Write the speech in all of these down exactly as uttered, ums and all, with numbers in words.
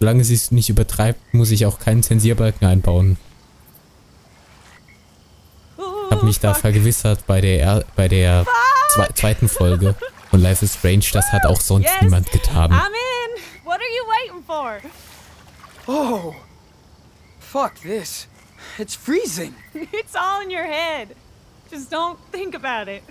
Solange sie es nicht übertreibt, muss ich auch keinen Zensierbalken einbauen. Ich habe mich da vergewissert bei der bei der zwe zweiten Folge von Life is Strange. Das hat auch sonst yes, niemand getan. I'm in. What are you waiting for? Oh, fuck this. It's freezing. It's all in your head. Just don't think about it.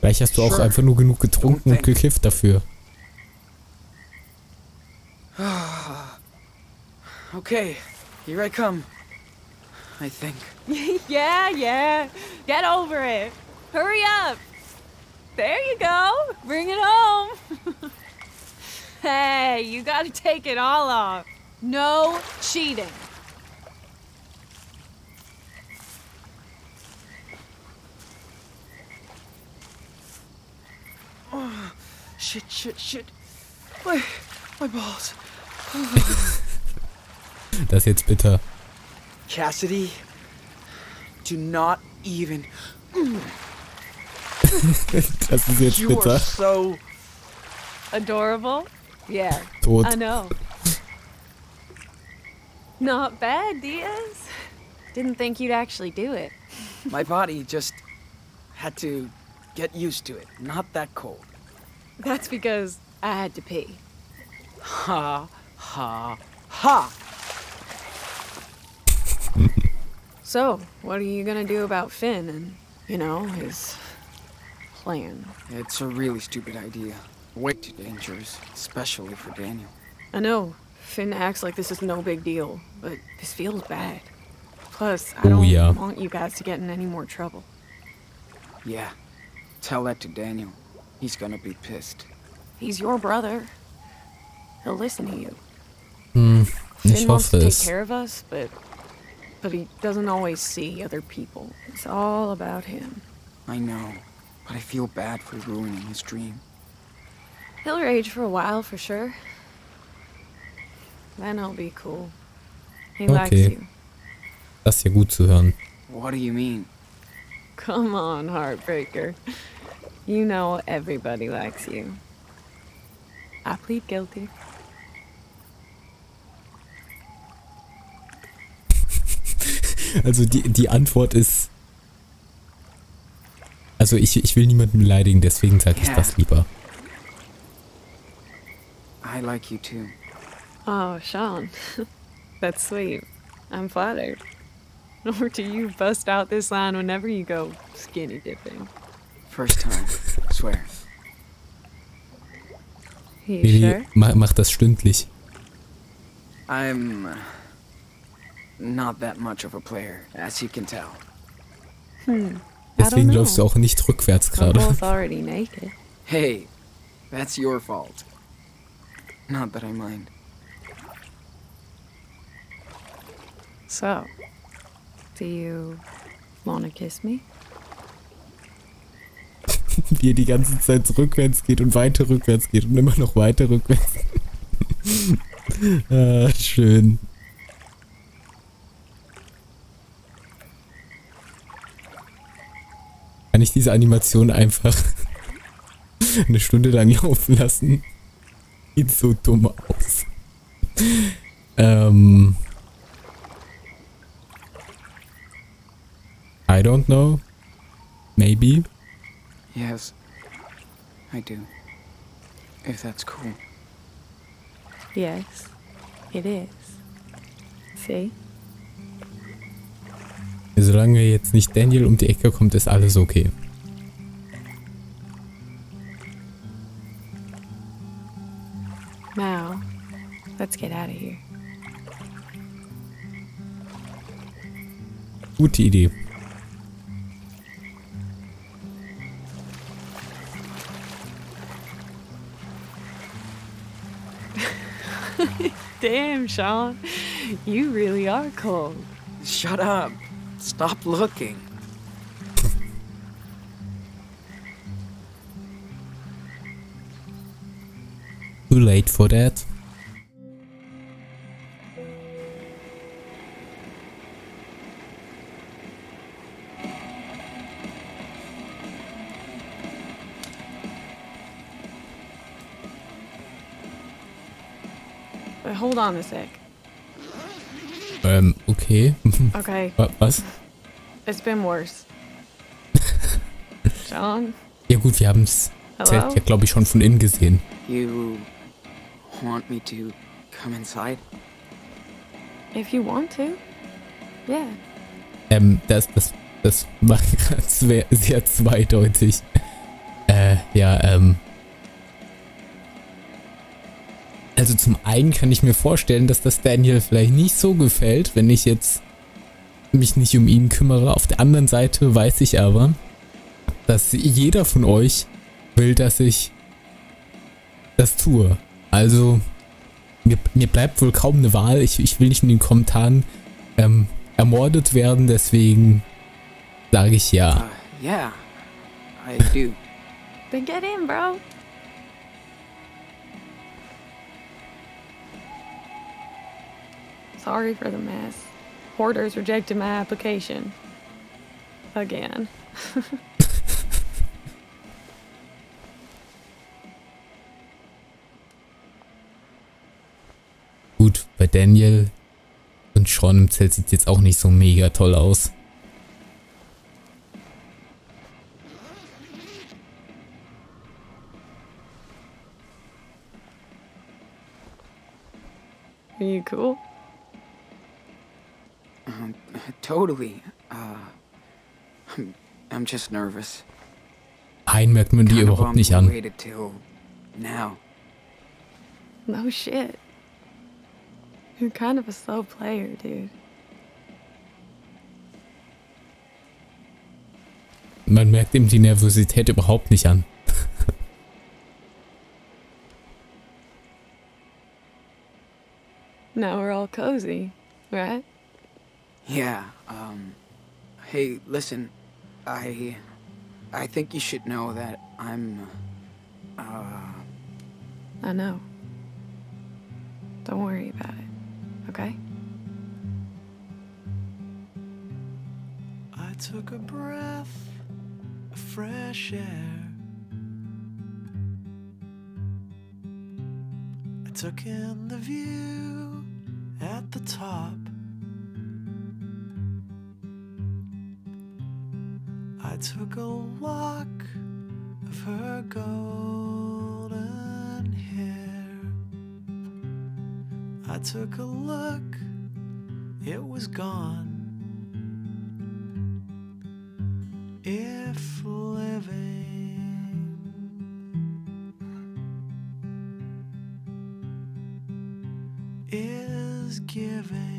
Vielleicht hast du auch einfach nur genug getrunken und gekifft dafür. Okay, here I come. I think. Yeah, yeah. Get over it. Hurry up. There you go. Bring it home. Hey, you gotta take it all off. No cheating. Oh, shit, shit, shit. My, my balls. Das ist jetzt bitter. Cassidy, do not even. Das ist jetzt bitter. You are so adorable. Yeah. Tot. I know. Not bad, Diaz. Didn't think you'd actually do it. My body just had to get used to it. Not that cold. That's because I had to pee. Ha, ha, ha. So, what are you gonna do about Finn and, you know, his plan? It's a really stupid idea. Way too dangerous, especially for Daniel. I know. Finn acts like this is no big deal, but this feels bad. Plus, I don't oh, yeah. want you guys to get in any more trouble. Yeah. Tell that to Daniel. He's gonna be pissed. He's your brother. He'll listen to you. Mm, Finn wants to take care of us, but... But he doesn't always see other people. It's all about him. I know, but I feel bad for ruining his dream. He'll rage for a while for sure. Then I'll be cool. He okay. likes you. Das ist ja gut zu hören. What do you mean? Come on, heartbreaker. You know everybody likes you. I plead guilty. Also die, die Antwort ist... Also ich, ich will niemanden beleidigen, deswegen sage ich das lieber. I like you too. Oh, Sean. That's sweet. I'm flattered. Nor do you bust out this line whenever you go skinny dipping. First time. Swear. Miri, sure? mach, mach das stündlich. I'm... Not that much of a player, as you can tell. Hmm. Deswegen läufst du auch nicht rückwärts gerade. Hey, that's your fault. Not that I mind. So, do you wanna kiss me? Wie er die ganze Zeit rückwärts geht und weiter rückwärts geht und immer noch weiter rückwärts. ah, schön. Kann ich diese Animation einfach eine Stunde lang laufen lassen? Sieht so dumm aus. Ähm. I don't know. Maybe. Yes, I do. If that's cool. Yes, it is. See? Solange jetzt nicht Daniel um die Ecke kommt, ist alles okay. Now, let's get out of here. Gute Idee. Damn, Sean, you really are cold. Shut up. Stop looking. Too late for that. hold on a sec. Ähm, okay. Okay. Was? It's been worse. Sean? Ja gut, wir haben es ja, glaube ich, schon von innen gesehen. You want me to come inside? If you want to. Yeah. Ähm, das, das, das war gerade sehr zweideutig. Äh, ja, ähm. Also zum einen kann ich mir vorstellen, dass das Daniel vielleicht nicht so gefällt, wenn ich jetzt mich nicht um ihn kümmere. Auf der anderen Seite weiß ich aber, dass jeder von euch will, dass ich das tue. Also mir, mir bleibt wohl kaum eine Wahl. Ich, ich will nicht in den Kommentaren ähm, ermordet werden, deswegen sage ich ja. Uh, yeah, I do. Then get in, bro. Sorry for the mess. Porters rejected my application. Again. Gut, bei Daniel und Sean im Zelt sieht es jetzt auch nicht so mega toll aus. Are you cool? Um, totally. Uh, I'm, I'm just nervous. Nein, merkt man die überhaupt nicht an. No shit. You're kind of a slow player, dude. Man merkt ihm die Nervosität überhaupt nicht an. Now we're all cozy, right? Yeah, um, hey, listen, I, I think you should know that I'm, uh... I know. Don't worry about it, okay? I took a breath of fresh air. I took in the view at the top. I took a lock of her golden hair. I took a look, it was gone. If living is giving.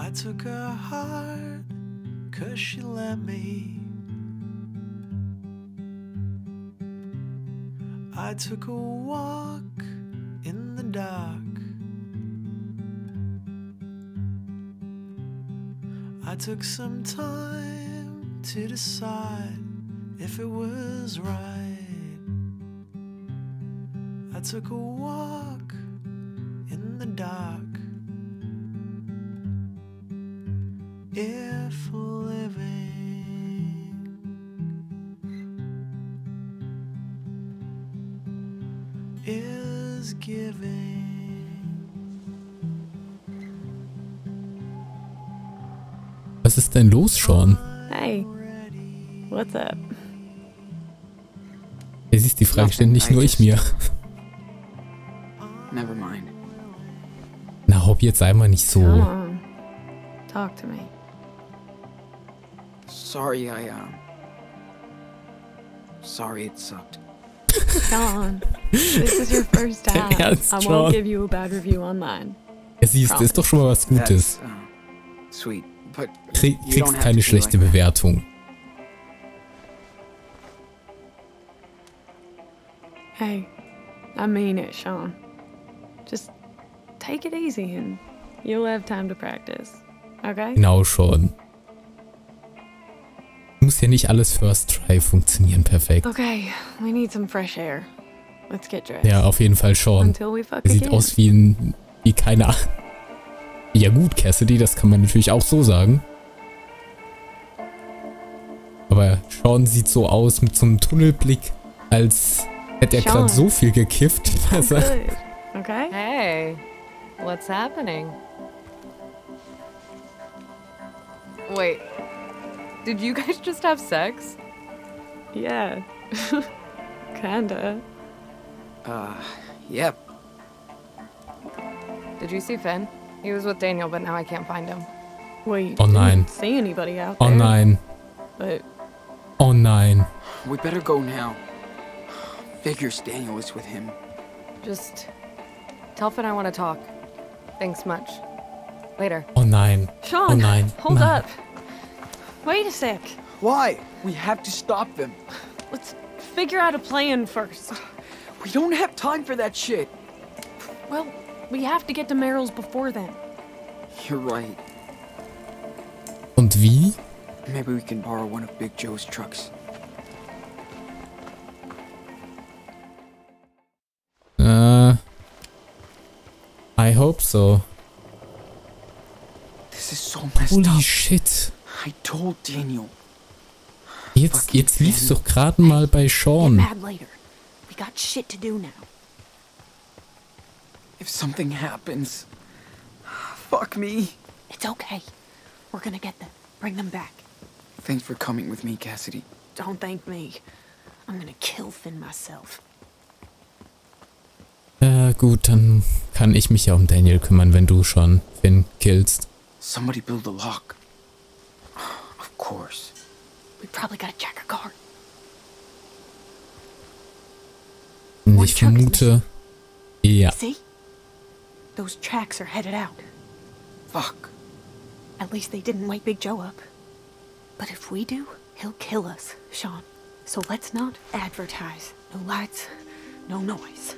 I took her heart, 'cause she let me. I took a walk in the dark. I took some time to decide if it was right. I took a walk in the dark. If living is giving. Was ist denn los, Sean? Hey, what's up? Es ist die Frage, stelle nicht nur ich mir. Never mind. Na, hopp, jetzt einmal nicht so. Come on. Talk to me. Sorry, I, um... Sorry it sucked. Sean, this is your first time. Ernst, I won't give you a bad review online. Es ist, ist doch schon mal was Gutes. Uh, sweet, but Krie kriegst keine schlechte like Bewertung. Hey, I mean it, Sean. Just take it easy and you'll have time to practice, okay? Genau, Sean. Du musst ja hier nicht alles First Try funktionieren perfekt. Okay, we need some fresh air. Let's get dressed. Ja, auf jeden Fall Sean. Sieht aus wie ein, wie keine Ahnung. Ja gut, Cassidy, das kann man natürlich auch so sagen. Aber Sean sieht so aus mit so einem Tunnelblick, als hätte er gerade so viel gekifft. Dass er okay. Hey, what's happening? Wait, did you guys just have sex? Yeah, kinda. Uh, yep. Did you see Finn? He was with Daniel, but now I can't find him. Wait, oh nein. Didn't see anybody out there. Oh nein. But... Oh nein. We better go now. Figures Daniel was with him. Just tell Finn I want to talk. Thanks much. Later. Oh nein. Sean, oh nein. Hold nein. up. Wait a sec. Why? We have to stop them. Let's figure out a plan first. We don't have time for that shit. Well, we have to get to Merrill's before then. You're right. Und wie? Maybe we can borrow one of Big Joe's trucks. Uh, I hope so. This is so messed Holy up. Holy shit. I told Daniel. Jetzt, jetzt lief's doch gerade mal bei Sean. We got shit to do now. If something happens, fuck me. It's okay. We're gonna get them. Bring them back. Thanks for coming with me, Cassidy. Don't thank me. I'm gonna kill Finn myself. Äh, gut, dann kann ich mich ja um Daniel kümmern, wenn du schon Finn killst. Somebody build a lock. Of course. We probably gotta check a car. Ich vermute, ja. See? Those tracks are headed out. Fuck. At least they didn't wake Big Joe up. But if we do, he'll kill us, Sean. So let's not advertise. No lights, no noise.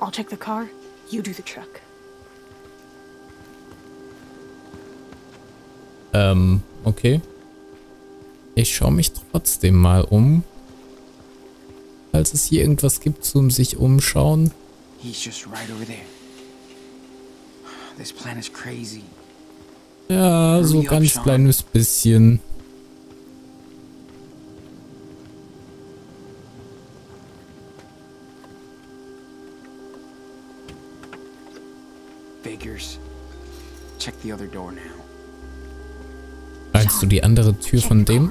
I'll check the car, you do the truck. Ähm, okay. Ich schaue mich trotzdem mal um. Falls es hier irgendwas gibt zum sich umschauen. He's just right over there. This plan is crazy. Ja, so ganz kleines bisschen. Figures. Check the other door now. Meinst du die andere Tür von dem?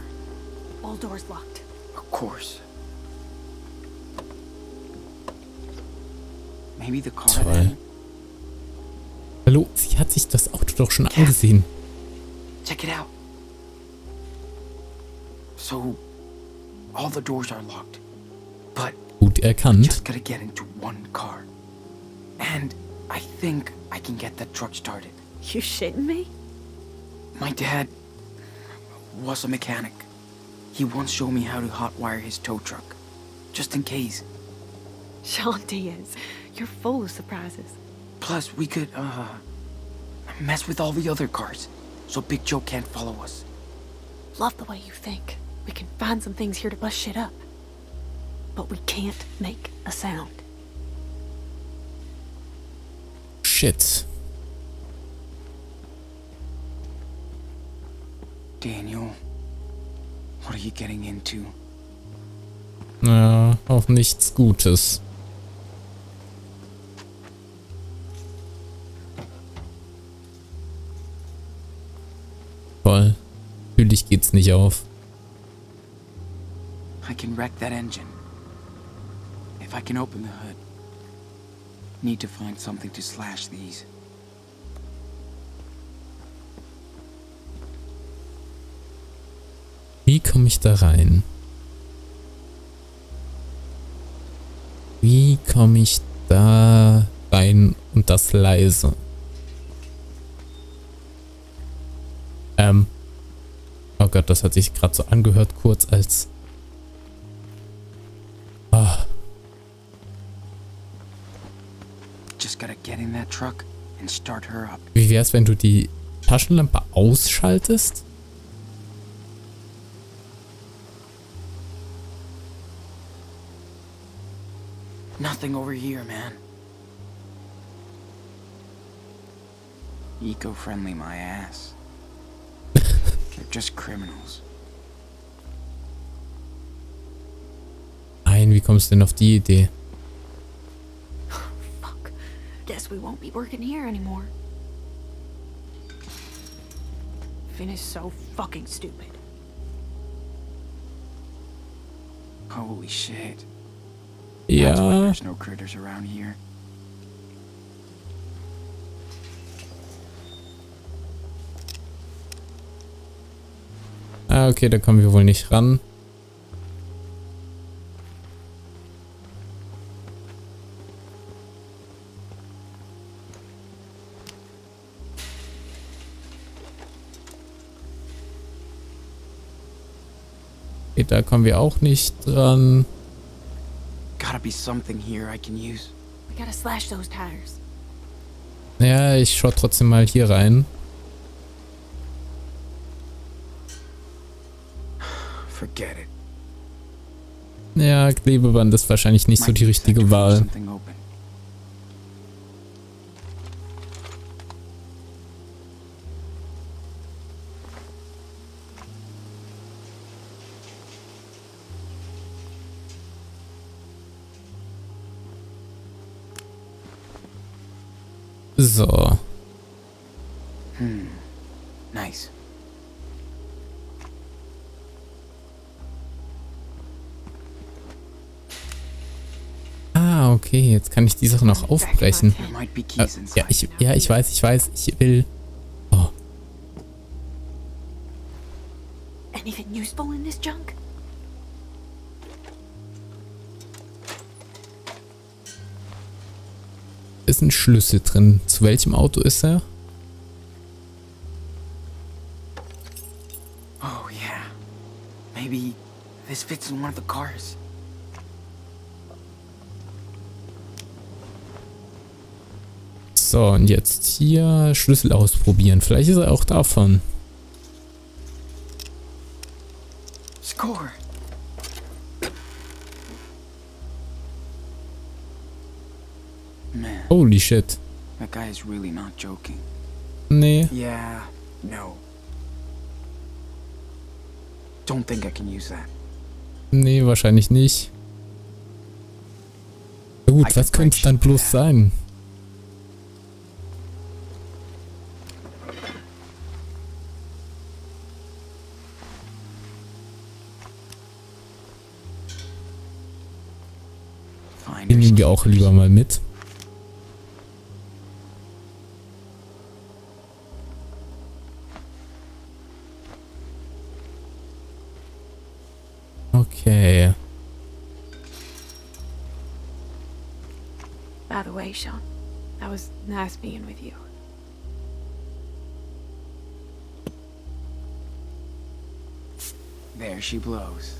All doors locked. Of course. Maybe the car. Toll. Hallo, sie hat sich das Auto doch schon angesehen. Check it out. So, all the doors are locked. But gut erkannt. Just gotta get into one car. And I think I can get that truck started. You shitting me? My dad was a mechanic. He once showed me how to hotwire his tow truck, just in case. Sean Diaz, you're full of surprises. Plus, we could, uh, mess with all the other cars, so Big Joe can't follow us. Love the way you think. We can find some things here to bust shit up. But we can't make a sound. Shit. Daniel, what are you getting into? Na, auf nichts Gutes. Voll. Natürlich geht's nicht auf. I can wreck that engine. If I can open the hood. Need to find something to slash these. Wie komme ich da rein? Wie komme ich da rein und das leise? Ähm. Oh Gott, das hat sich gerade so angehört, kurz als... Ah. Wie wär's, wenn du die Taschenlampe ausschaltest? Nothing over here, man. Eco-friendly, my ass. They're just criminals. Nein, wie kommst du denn auf die Idee? Oh, fuck. Guess we won't be working here anymore. Finn is so fucking stupid. Holy shit. Ja. That's why there's no critters around here. Ah, okay, da kommen wir wohl nicht ran. Okay, da kommen wir auch nicht dran. Naja, ich schaue trotzdem mal hier rein. Ja, Klebeband ist wahrscheinlich nicht so die richtige Wahl. So. Hm. Nice. Ah, okay, jetzt kann ich die Sache noch aufbrechen. Äh, ja, ich, ja, ich weiß, ich weiß, ich will. Oh. Anything useful in this junk? Ist ein Schlüssel drin. Zu welchem Auto ist er? Oh yeah. Maybe this fits in one of the cars. So, und jetzt hier Schlüssel ausprobieren. Vielleicht ist er auch davon. Score. Holy shit. That guy is really not joking. Nee. Yeah, no. Don't think I can use that. Nee, wahrscheinlich nicht. Na gut, was könnte es dann bloß sein? Den nehmen wir auch lieber mal mit. Okay. By the way, Sean, that was nice being with you. There she blows.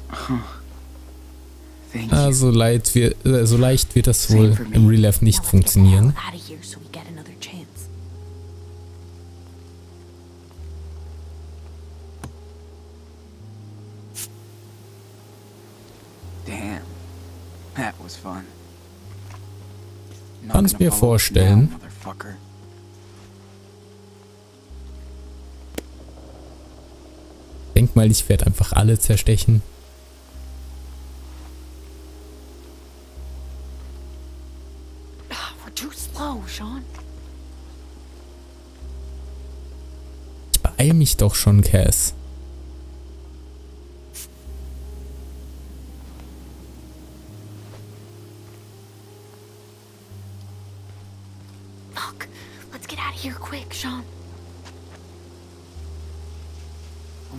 Thank you. Ah, so, leid wir, äh, so leicht wird das wohl im Real Life nicht funktionieren. Kannst mir vorstellen. Denk mal, ich werde einfach alle zerstechen. Ich beeile mich doch schon, Cass.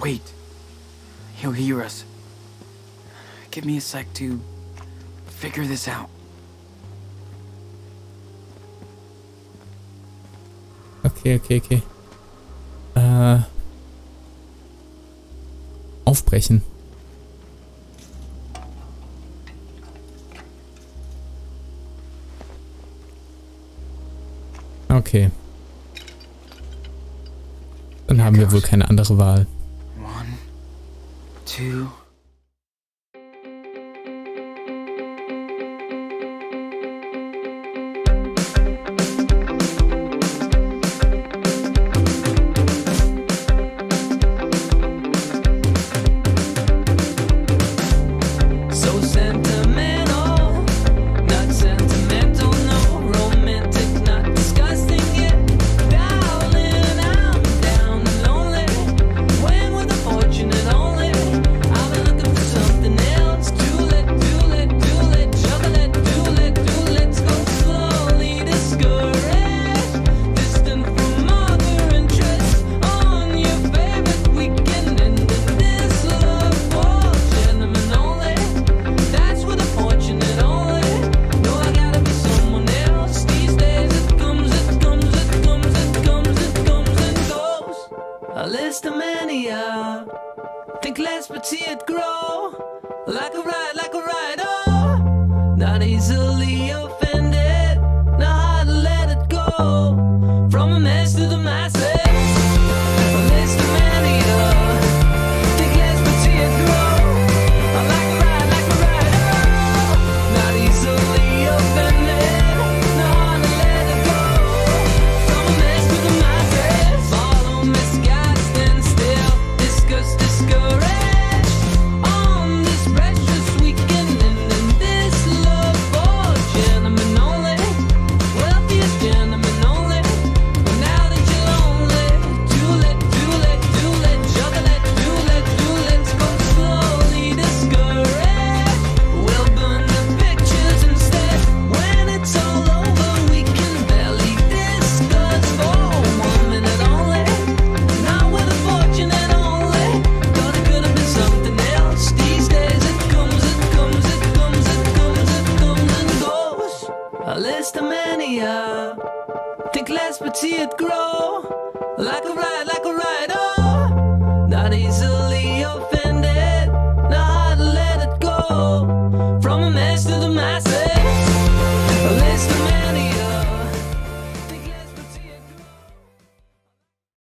Wait, he'll hear us. Give me a sec to figure this out. Okay, okay, okay. Äh, aufbrechen. Okay. Dann haben wir wohl keine andere Wahl. Two. not easily offended, know how to let it go, from a mess to the masses. See it grow like a ride, like a ride, oh, not easily offended.